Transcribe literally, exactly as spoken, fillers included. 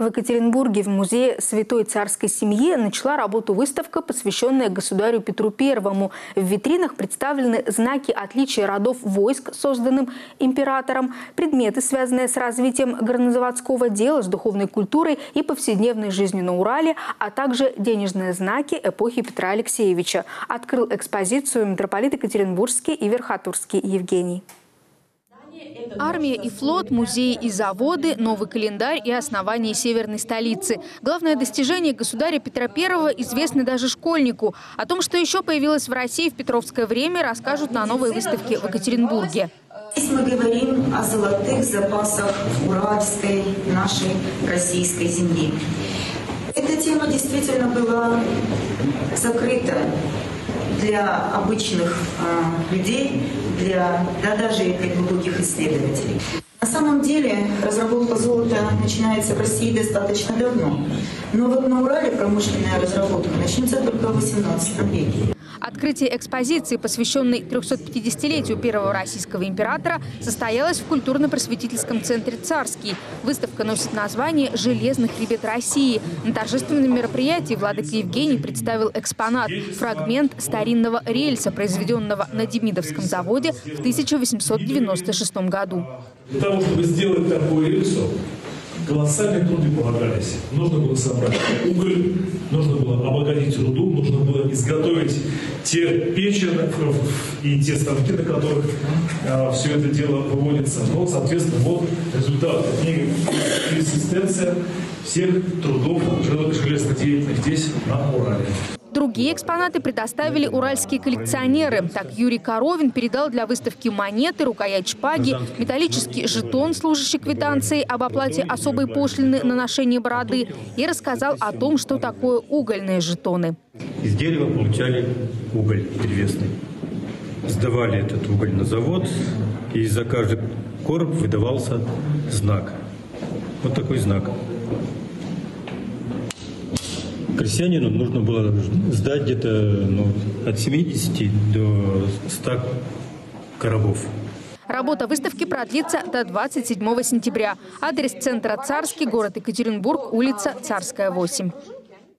В Екатеринбурге в Музее святой Царской семьи начала работу выставка, посвященная государю Петру Первому. В витринах представлены знаки отличия родов войск, созданным императором, предметы, связанные с развитием горнозаводского дела, с духовной культурой и повседневной жизнью на Урале, а также денежные знаки эпохи Петра Алексеевича. Открыл экспозицию митрополит Екатеринбургский и Верхотурский Евгений. Армия и флот, музеи и заводы, новый календарь и основание северной столицы. Главное достижение государя Петра Первого известно даже школьнику. О том, что еще появилось в России в петровское время, расскажут на новой выставке в Екатеринбурге. Здесь мы говорим о золотых запасах уральской, нашей российской земли. Эта тема действительно была закрыта для обычных э, людей, для, да даже и для глубоких исследователей. На самом деле разработка золота начинается в России достаточно давно. Но вот на Урале промышленная разработка начнется только в восемнадцатом веке. Открытие экспозиции, посвященной трёхсотпятидесятилетию первого российского императора, состоялось в культурно-просветительском центре «Царский». Выставка носит название «Железный хребет России». На торжественном мероприятии владыка Евгений представил экспонат – фрагмент старинного рельса, произведенного на Демидовском заводе в тысяча восемьсот девяносто шестом году. Для того, чтобы сделать такую рельсу, колоссальные труды полагались. Нужно было собрать уголь, нужно было обогатить руду, нужно было изготовить те печи и те станки, на которых а, все это дело выводится. Но, соответственно, вот результат книги «Резистенция» всех трудов железнодеятельных здесь, на Урале. Другие экспонаты предоставили уральские коллекционеры. Так, Юрий Коровин передал для выставки монеты, рукоять шпаги, металлический жетон, служащий квитанцией об оплате особой пошлины на ношение бороды, и рассказал о том, что такое угольные жетоны. Из дерева получали уголь древесный. Сдавали этот уголь на завод, и за каждый короб выдавался знак. Вот такой знак. Крестьянину нужно было сдать где-то ну, от семидесяти до ста коробов. Работа выставки продлится до двадцать седьмого сентября. Адрес центра «Царский», город Екатеринбург, улица Царская, восемь.